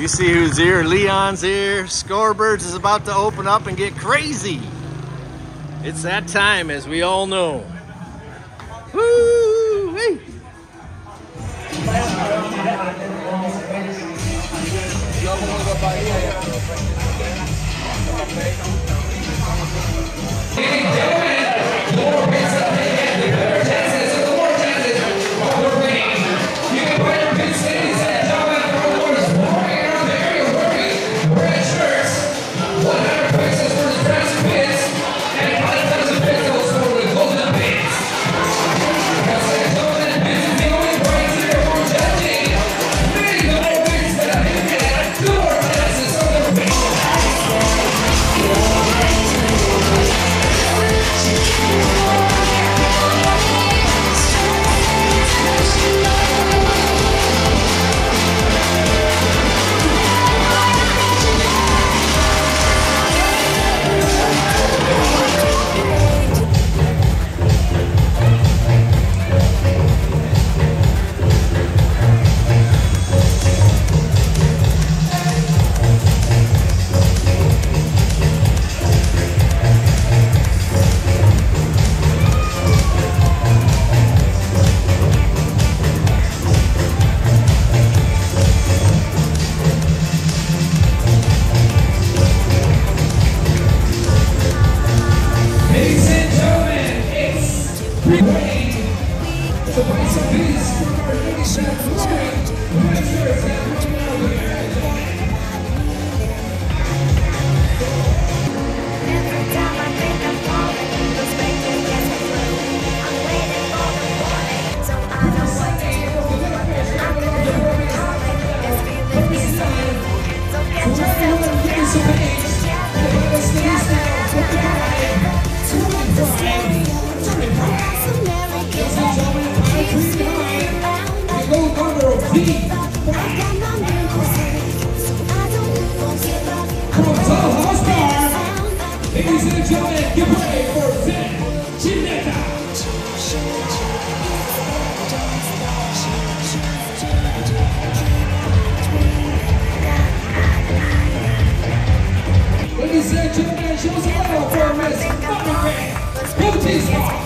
You see who's here? Leon's here. Scorebirds is about to open up and get crazy. It's that time, as we all know. Woo! Hey. Ladies and gentlemen, get ready for Zach Ginetta. Ladies and gentlemen, show us a little for Miss Monica Booty Small.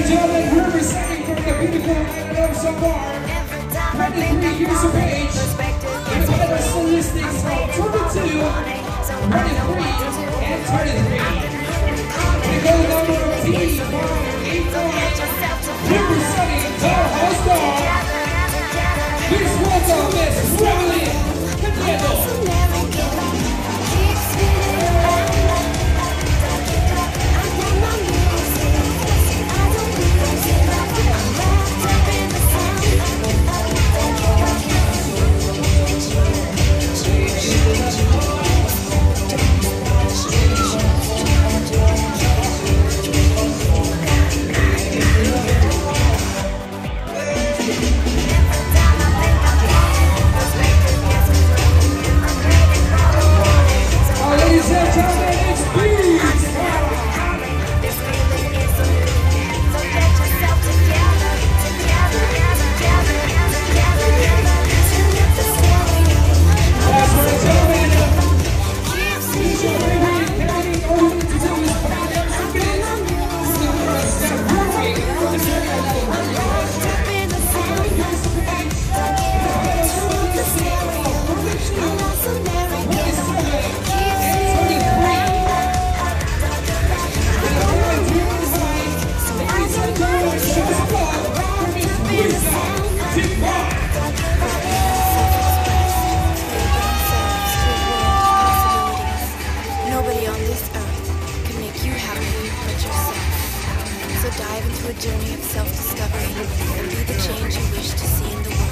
and gentlemen, representing from the beautiful island of Svalbard, 23 years of age, and better statistics from 22, 23, and 23. The gold number of T181, representing the whole star. Please welcome Miss Reveille Canedo. Dive into a journey of self-discovery and be the change you wish to see in the world.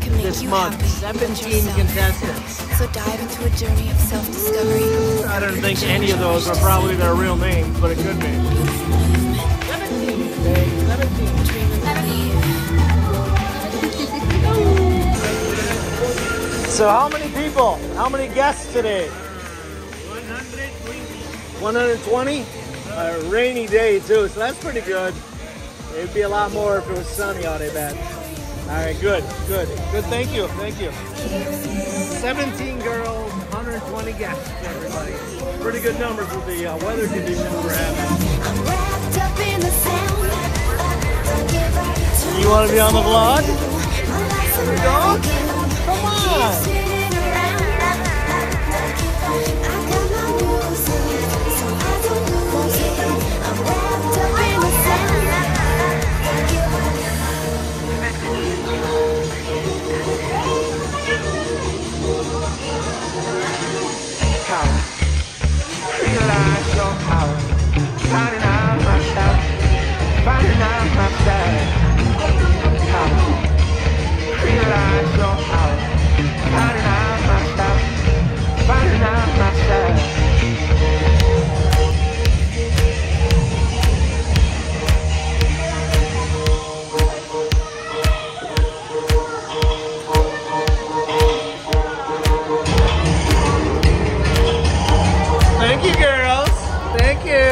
Dream and this month. 17 contestants. So dive into a journey of self-discovery. I don't think any of those are probably their real names, but it could be. 17 days, 17 dreams. So how many people? How many guests today? 120. 120? A rainy day too, so that's pretty good. It'd be a lot more if it was sunny out, I bet. All right, good, good, good. Thank you, thank you. 17 girls, 120 guests, everybody. Pretty good numbers with the weather conditions we're having. You want to be on the vlog? Here we go. Come on! Power. Realize your power. Finding out myself. Finding out myself. Power. Realize your power. Thank you, girls. Thank you.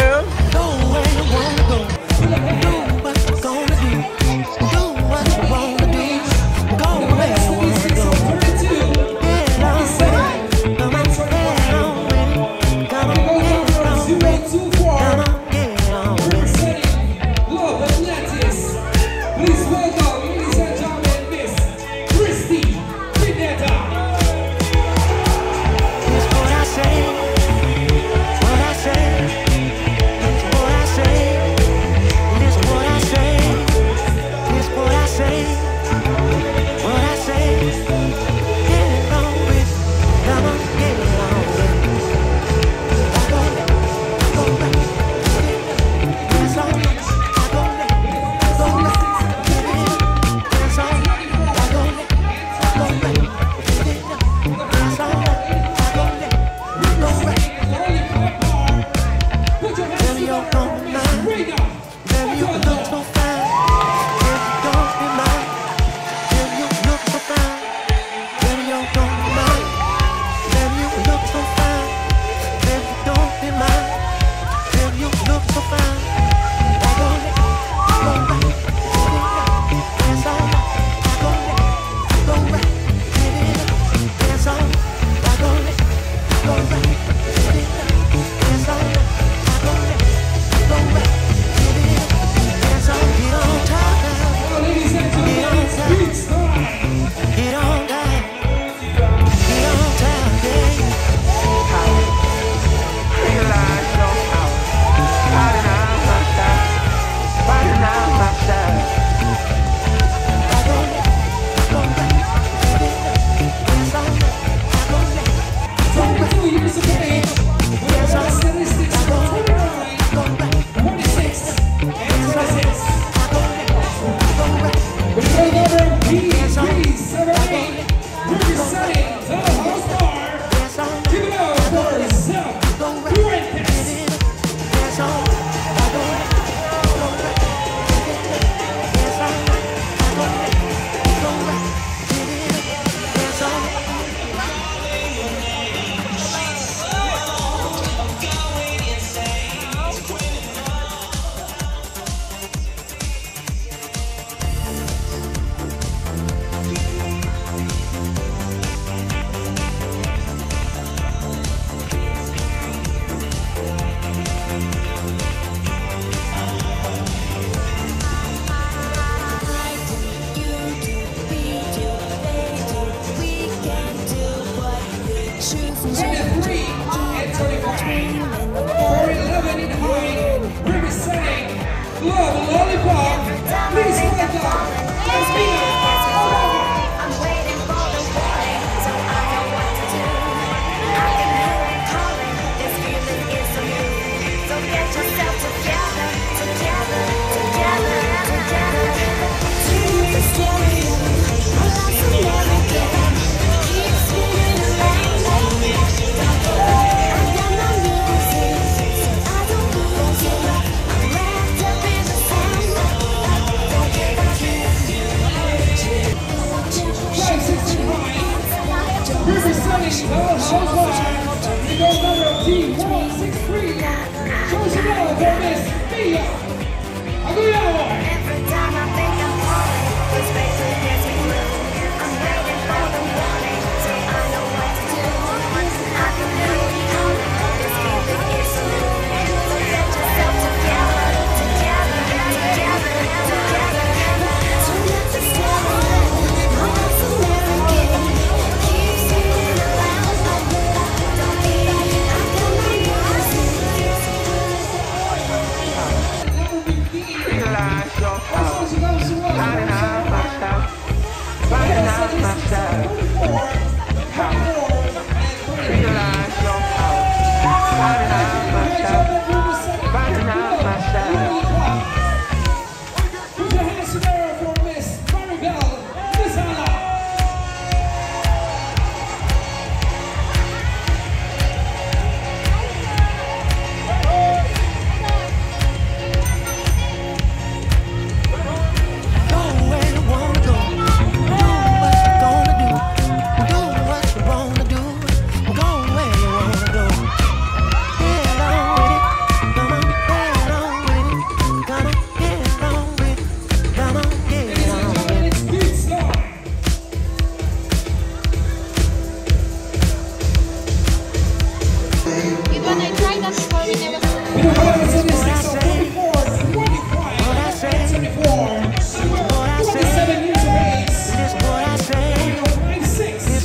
Together.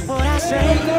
What I say.